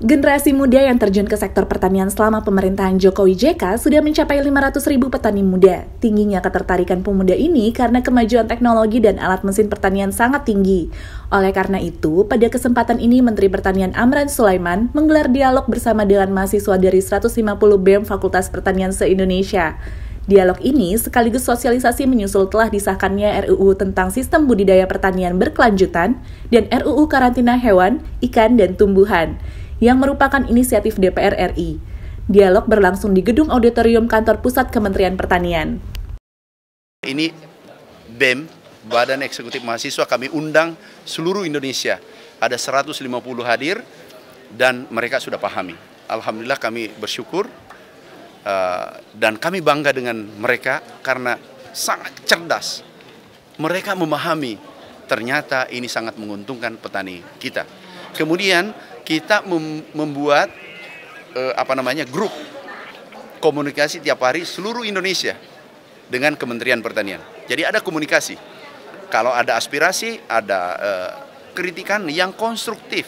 Generasi muda yang terjun ke sektor pertanian selama pemerintahan Jokowi-JK sudah mencapai 500.000 petani muda. Tingginya ketertarikan pemuda ini karena kemajuan teknologi dan alat mesin pertanian sangat tinggi. Oleh karena itu, pada kesempatan ini Menteri Pertanian Amran Sulaiman menggelar dialog bersama dengan mahasiswa dari 150 BEM Fakultas Pertanian se-Indonesia. Dialog ini sekaligus sosialisasi menyusul telah disahkannya RUU tentang sistem budidaya pertanian berkelanjutan dan RUU karantina hewan, ikan, dan tumbuhan, yang merupakan inisiatif DPR RI. Dialog berlangsung di Gedung Auditorium Kantor Pusat Kementerian Pertanian. Ini BEM, Badan Eksekutif Mahasiswa, kami undang seluruh Indonesia. Ada 150 hadir dan mereka sudah pahami. Alhamdulillah kami bersyukur dan kami bangga dengan mereka karena sangat cerdas. Mereka memahami ternyata ini sangat menguntungkan petani kita. Kemudian kita membuat grup komunikasi tiap hari seluruh Indonesia dengan Kementerian Pertanian. Jadi ada komunikasi. Kalau ada aspirasi, ada kritikan yang konstruktif,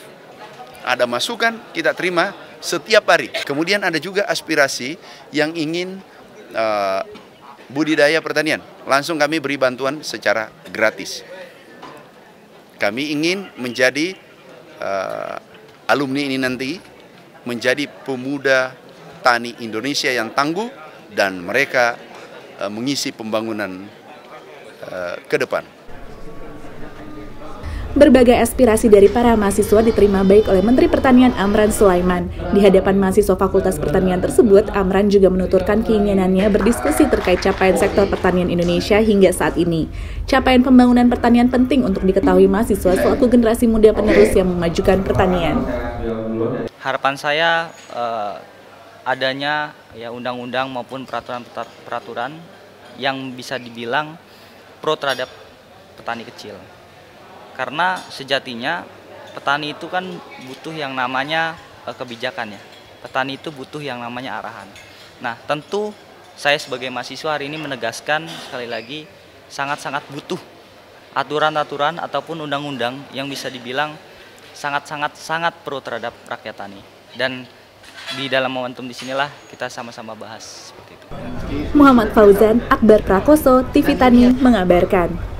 ada masukan kita terima setiap hari. Kemudian ada juga aspirasi yang ingin budidaya pertanian. Langsung kami beri bantuan secara gratis. Kami ingin menjadi alumni ini nanti menjadi pemuda tani Indonesia yang tangguh dan mereka mengisi pembangunan ke depan. Berbagai aspirasi dari para mahasiswa diterima baik oleh Menteri Pertanian Amran Sulaiman. Di hadapan mahasiswa Fakultas Pertanian tersebut, Amran juga menuturkan keinginannya berdiskusi terkait capaian sektor pertanian Indonesia hingga saat ini. Capaian pembangunan pertanian penting untuk diketahui mahasiswa selaku generasi muda penerus yang memajukan pertanian. Harapan saya adanya ya undang-undang maupun peraturan-peraturan yang bisa dibilang pro terhadap petani kecil. Karena sejatinya petani itu kan butuh yang namanya kebijakan ya. Petani itu butuh yang namanya arahan. Nah tentu saya sebagai mahasiswa hari ini menegaskan sekali lagi sangat-sangat butuh aturan-aturan ataupun undang-undang yang bisa dibilang sangat-sangat pro terhadap rakyat tani. Dan di dalam momentum disinilah kita sama-sama bahas seperti itu. Muhammad Fauzan, Akbar Prakoso, TV Tani mengabarkan.